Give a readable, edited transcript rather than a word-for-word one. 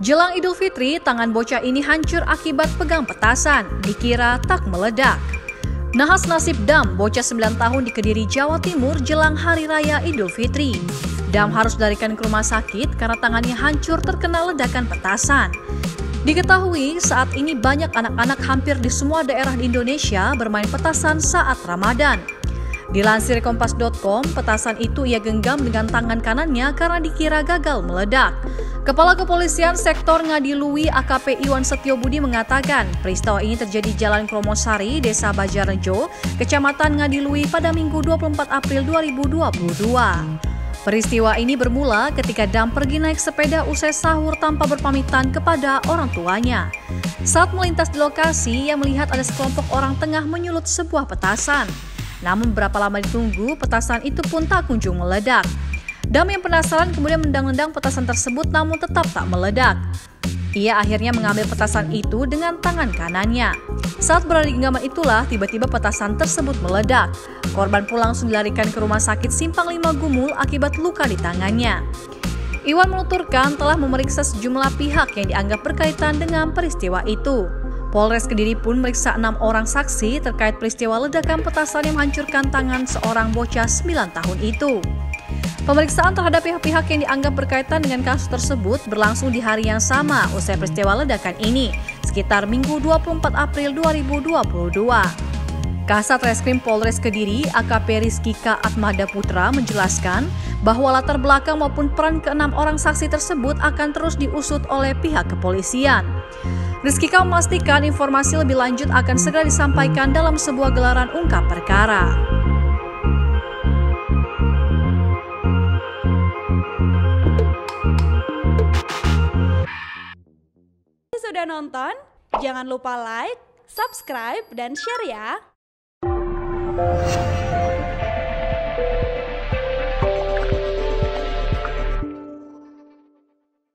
Jelang Idul Fitri, tangan bocah ini hancur akibat pegang petasan, dikira tak meledak. Nahas nasib DAM, bocah 9 tahun di Kediri, Jawa Timur jelang Hari Raya Idul Fitri. DAM harus dilarikan ke rumah sakit karena tangannya hancur terkena ledakan petasan. Diketahui saat ini banyak anak-anak hampir di semua daerah di Indonesia bermain petasan saat Ramadan. Dilansir Kompas.com, petasan itu ia genggam dengan tangan kanannya karena dikira gagal meledak. Kepala Kepolisian Sektor Ngadilui AKP Iwan Setiobudi mengatakan, peristiwa ini terjadi Jalan Kromosari, Desa Bajarejo, Kecamatan Ngadilui pada Minggu 24 April 2022. Peristiwa ini bermula ketika DAM pergi naik sepeda usai sahur tanpa berpamitan kepada orang tuanya. Saat melintas di lokasi, ia melihat ada sekelompok orang tengah menyulut sebuah petasan. Namun berapa lama ditunggu, petasan itu pun tak kunjung meledak. DAM yang penasaran kemudian mendang-endang petasan tersebut namun tetap tak meledak. Ia akhirnya mengambil petasan itu dengan tangan kanannya. Saat berada di genggaman itulah tiba-tiba petasan tersebut meledak. Korban pun langsung dilarikan ke rumah sakit Simpang Lima Gumul akibat luka di tangannya. Iwan menuturkan telah memeriksa sejumlah pihak yang dianggap berkaitan dengan peristiwa itu. Polres Kediri pun meriksa 6 orang saksi terkait peristiwa ledakan petasan yang menghancurkan tangan seorang bocah 9 tahun itu. Pemeriksaan terhadap pihak-pihak yang dianggap berkaitan dengan kasus tersebut berlangsung di hari yang sama usai peristiwa ledakan ini, sekitar Minggu 24 April 2022. Kasat Reskrim Polres Kediri, AKP Rizkika Atmada Putra menjelaskan bahwa latar belakang maupun peran ke-6 orang saksi tersebut akan terus diusut oleh pihak kepolisian. Rizkika memastikan informasi lebih lanjut akan segera disampaikan dalam sebuah gelaran ungkap perkara. Sudah nonton? Jangan lupa like, subscribe, dan share ya!